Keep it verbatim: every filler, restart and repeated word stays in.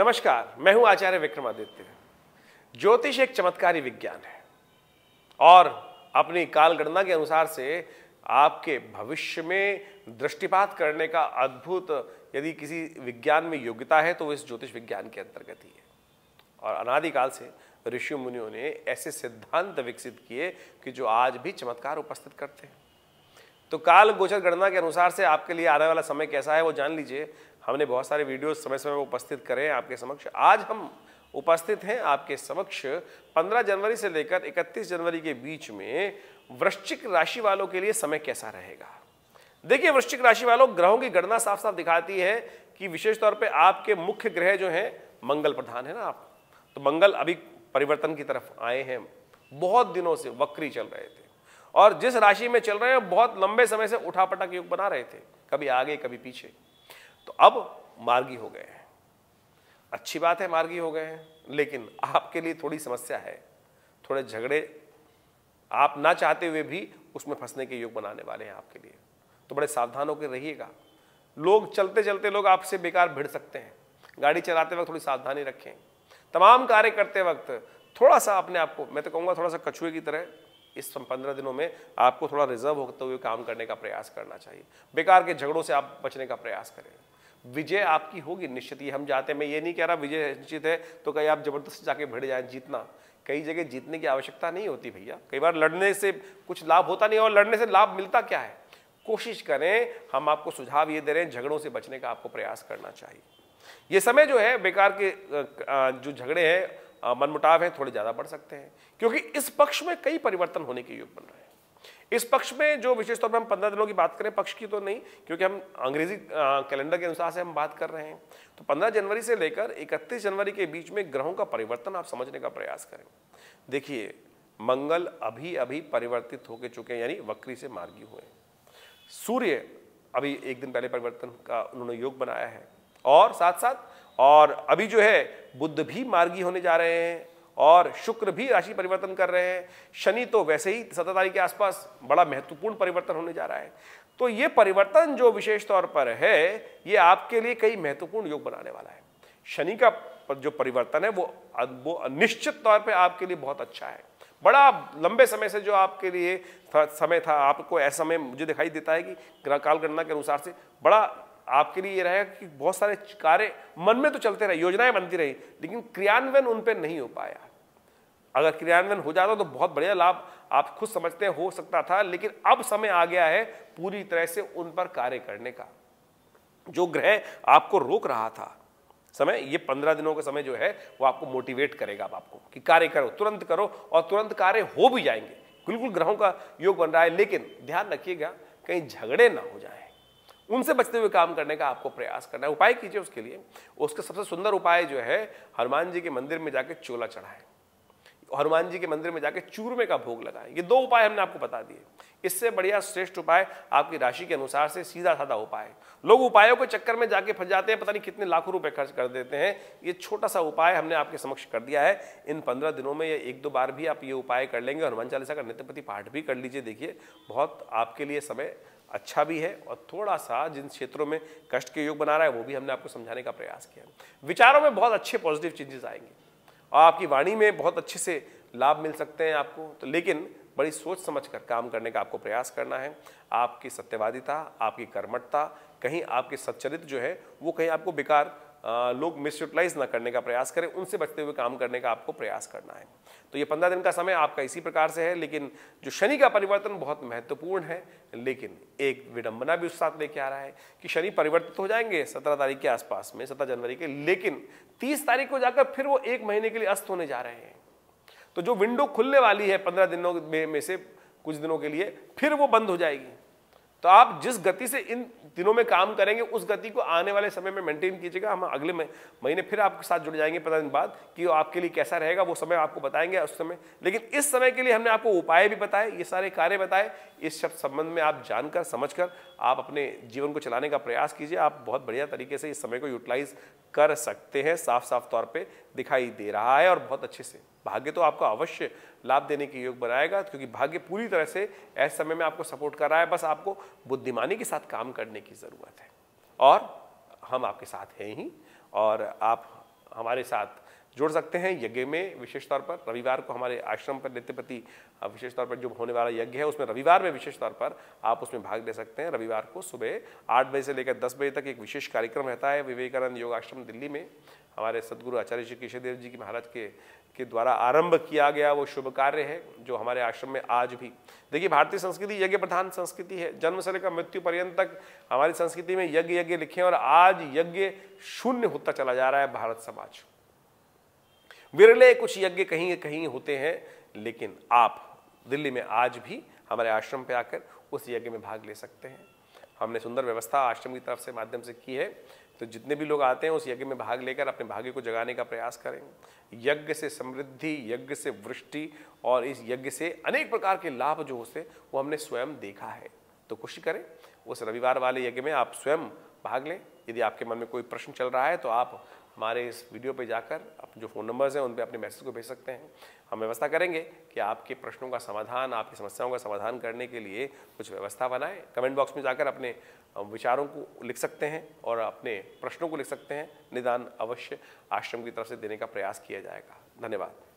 नमस्कार, मैं हूं आचार्य विक्रमादित्य। ज्योतिष एक चमत्कारी विज्ञान है और अपनी कालगणना के अनुसार से आपके भविष्य में दृष्टिपात करने का अद्भुत, यदि किसी विज्ञान में योग्यता है तो वो इस ज्योतिष विज्ञान के अंतर्गत ही है। और अनादिकाल से ऋषि मुनियों ने ऐसे सिद्धांत विकसित किए कि जो आज भी चमत्कार उपस्थित करते हैं। तो काल गोचर गणना के अनुसार से आपके लिए आने वाला समय कैसा है वो जान लीजिए। हमने बहुत सारे वीडियो समय समय पर उपस्थित करे हैं आपके समक्ष। आज हम उपस्थित हैं आपके समक्ष पंद्रह जनवरी से लेकर इकतीस जनवरी के बीच में वृश्चिक राशि वालों के लिए समय कैसा रहेगा। देखिए, वृश्चिक राशि वालों, ग्रहों की गणना साफ साफ दिखाती है कि विशेष तौर पे आपके मुख्य ग्रह जो हैं मंगल प्रधान है ना, आप तो मंगल अभी परिवर्तन की तरफ आए हैं, बहुत दिनों से वक्री चल रहे थे और जिस राशि में चल रहे हैं बहुत लंबे समय से उठापटक योग बना रहे थे, कभी आगे कभी पीछे। तो अब मार्गी हो गए हैं। अच्छी बात है, मार्गी हो गए हैं, लेकिन आपके लिए थोड़ी समस्या है। थोड़े झगड़े आप ना चाहते हुए भी उसमें फंसने के योग बनाने वाले हैं आपके लिए, तो बड़े सावधान होकर रहिएगा। लोग चलते चलते लोग आपसे बेकार भिड़ सकते हैं। गाड़ी चलाते वक्त थोड़ी सावधानी रखें। तमाम कार्य करते वक्त थोड़ा सा अपने आप को, मैं तो कहूँगा थोड़ा सा कछुए की तरह, इस पंद्रह दिनों में आपको थोड़ा रिजर्व होते हुए काम करने का प्रयास करना चाहिए। बेकार के झगड़ों से आप बचने का प्रयास करें। विजय आपकी होगी निश्चित, ये हम जाते हैं। मैं ये नहीं कह रहा विजय निश्चित है तो कहीं आप जबरदस्ती जाके भिड़ जाएं। जीतना, कई जगह जीतने की आवश्यकता नहीं होती भैया। कई बार लड़ने से कुछ लाभ होता नहीं और लड़ने से लाभ मिलता क्या है। कोशिश करें, हम आपको सुझाव ये दे रहे हैं, झगड़ों से बचने का आपको प्रयास करना चाहिए। ये समय जो है बेकार के जो झगड़े हैं, मनमुटाव है, थोड़े ज़्यादा बढ़ सकते हैं क्योंकि इस पक्ष में कई परिवर्तन होने के योग बन रहे हैं। इस पक्ष में जो विशेष तौर पर हम पंद्रह दिनों की बात करें, पक्ष की तो नहीं क्योंकि हम अंग्रेजी कैलेंडर के अनुसार से हम बात कर रहे हैं, तो पंद्रह जनवरी से लेकर इकतीस जनवरी के बीच में ग्रहों का परिवर्तन आप समझने का प्रयास करें। देखिए, मंगल अभी अभी परिवर्तित होके चुके हैं, यानी वक्री से मार्गी हुए। सूर्य अभी एक दिन पहले परिवर्तन का उन्होंने योग बनाया है और साथ साथ और अभी जो है बुध भी मार्गी होने जा रहे हैं और शुक्र भी राशि परिवर्तन कर रहे हैं। शनि तो वैसे ही सत्रह तारीख के आसपास बड़ा महत्वपूर्ण परिवर्तन होने जा रहा है। तो ये परिवर्तन जो विशेष तौर पर है, ये आपके लिए कई महत्वपूर्ण योग बनाने वाला है। शनि का जो परिवर्तन है वो वो निश्चित तौर पे आपके लिए बहुत अच्छा है। बड़ा लंबे समय से जो आपके लिए था, समय था, आपको ऐसा समय मुझे दिखाई देता है कि काल गणना के अनुसार से बड़ा आपके लिए ये रहेगा कि बहुत सारे कार्य मन में तो चलते रहे, योजनाएं बनती रही, लेकिन क्रियान्वयन उन पर नहीं हो पाया। अगर क्रियान्वयन हो जाता तो बहुत बढ़िया लाभ आप खुद समझते हो सकता था, लेकिन अब समय आ गया है पूरी तरह से उन पर कार्य करने का। जो ग्रह आपको रोक रहा था समय, ये पंद्रह दिनों का समय जो है वो आपको मोटिवेट करेगा अब आपको कि कार्य करो, तुरंत करो और तुरंत कार्य हो भी जाएंगे। बिल्कुल ग्रहों का योग बन रहा है, लेकिन ध्यान रखिएगा कहीं झगड़े ना हो जाए, उनसे बचते हुए काम करने का आपको प्रयास करना है। उपाय कीजिए उसके लिए। उसका सबसे सुंदर उपाय जो है, हनुमान जी के मंदिर में जाके चोला चढ़ाएं, हनुमान जी के मंदिर में जाके चूरमे का भोग लगाएं। ये दो उपाय हमने आपको बता दिए। इससे बढ़िया श्रेष्ठ उपाय आपकी राशि के अनुसार से सीधा साधा उपाय। लोग उपायों के चक्कर में जाके फंस जाते हैं, पता नहीं कितने लाखों रुपए खर्च कर देते हैं। ये छोटा सा उपाय हमने आपके समक्ष कर दिया है। इन पंद्रह दिनों में ये एक दो बार भी आप ये उपाय कर लेंगे। हनुमान चालीसा का नित्य प्रति पाठ भी कर लीजिए। देखिए, बहुत आपके लिए समय अच्छा भी है और थोड़ा सा जिन क्षेत्रों में कष्ट के योग बना रहा है वो भी हमने आपको समझाने का प्रयास किया। विचारों में बहुत अच्छे पॉजिटिव चेंजेस आएंगे और आपकी वाणी में बहुत अच्छे से लाभ मिल सकते हैं आपको। तो लेकिन बड़ी सोच समझकर काम करने का आपको प्रयास करना है। आपकी सत्यवादिता, आपकी कर्मठता, कहीं आपके सच्चरित्र जो है वो कहीं आपको बेकार आ, लोग मिसयूटिलाइज ना करने का प्रयास करें, उनसे बचते हुए काम करने का आपको प्रयास करना है। तो ये पंद्रह दिन का समय आपका इसी प्रकार से है। लेकिन जो शनि का परिवर्तन बहुत महत्वपूर्ण है, लेकिन एक विडंबना भी उस साथ लेके आ रहा है कि शनि परिवर्तित हो जाएंगे सत्रह तारीख के आसपास में, सत्रह जनवरी के, लेकिन तीस तारीख को जाकर फिर वो एक महीने के लिए अस्त होने जा रहे हैं। तो जो विंडो खुलने वाली है पंद्रह दिनों में से कुछ दिनों के लिए, फिर वो बंद हो जाएगी। तो आप जिस गति से इन दिनों में काम करेंगे उस गति को आने वाले समय में मेंटेन कीजिएगा। हम अगले महीने फिर आपके साथ जुड़ जाएंगे पंद्रह दिन बाद कि आपके लिए कैसा रहेगा, वो समय आपको बताएंगे उस समय। लेकिन इस समय के लिए हमने आपको उपाय भी बताए, ये सारे कार्य बताए। इस सब संबंध में आप जानकर समझकर आप अपने जीवन को चलाने का प्रयास कीजिए। आप बहुत बढ़िया तरीके से इस समय को यूटिलाइज कर सकते हैं, साफ साफ तौर पर दिखाई दे रहा है और बहुत अच्छे से। भाग्य तो आपको अवश्य लाभ देने के योग बनाएगा क्योंकि भाग्य पूरी तरह से ऐसे समय में आपको सपोर्ट कर रहा है। बस आपको बुद्धिमानी के साथ काम करने की ज़रूरत है और हम आपके साथ हैं ही। और आप हमारे साथ जोड़ सकते हैं यज्ञ में। विशेष तौर पर रविवार को हमारे आश्रम पर नित्यपति विशेष तौर पर जो होने वाला यज्ञ है उसमें रविवार में विशेष तौर पर आप उसमें भाग ले सकते हैं। रविवार को सुबह आठ बजे से लेकर दस बजे तक एक विशेष कार्यक्रम रहता है विवेकानंद योग आश्रम दिल्ली में। हमारे सदगुरु आचार्य श्री केशरदेव जी की महाराज के के द्वारा आरंभ किया गया वो शुभ कार्य है जो हमारे आश्रम में आज भी। देखिए, भारतीय संस्कृति यज्ञ प्रधान संस्कृति है। जन्म से लेकर मृत्यु पर्यंत तक हमारी संस्कृति में यज्ञ यज्ञ लिखे और आज यज्ञ शून्य होता चला जा रहा है भारत समाज। विरले कुछ यज्ञ कहीं कहीं होते हैं, लेकिन आप दिल्ली में आज भी हमारे आश्रम पे आकर उस यज्ञ में भाग ले सकते हैं। हमने सुंदर व्यवस्था आश्रम की तरफ से माध्यम से की है, तो जितने भी लोग आते हैं उस यज्ञ में भाग लेकर अपने भाग्य को जगाने का प्रयास करें। यज्ञ से समृद्धि, यज्ञ से वृष्टि और इस यज्ञ से अनेक प्रकार के लाभ जो होते वो हमने स्वयं देखा है। तो कोशिश करें उस रविवार वाले यज्ञ में आप स्वयं भाग लें। यदि आपके मन में कोई प्रश्न चल रहा है तो आप हमारे इस वीडियो पे जाकर आप जो फ़ोन नंबर्स हैं उन पे अपने मैसेज को भेज सकते हैं। हम व्यवस्था करेंगे कि आपके प्रश्नों का समाधान, आपकी समस्याओं का समाधान करने के लिए कुछ व्यवस्था बनाएं। कमेंट बॉक्स में जाकर अपने विचारों को लिख सकते हैं और अपने प्रश्नों को लिख सकते हैं। निदान अवश्य आश्रम की तरफ से देने का प्रयास किया जाएगा। धन्यवाद।